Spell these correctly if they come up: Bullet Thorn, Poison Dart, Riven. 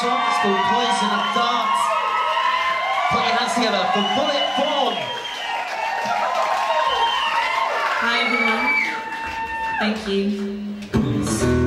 song, it's called Poison Dart. Put your hands together for Bullet Thorn. Hi everyone, thank you.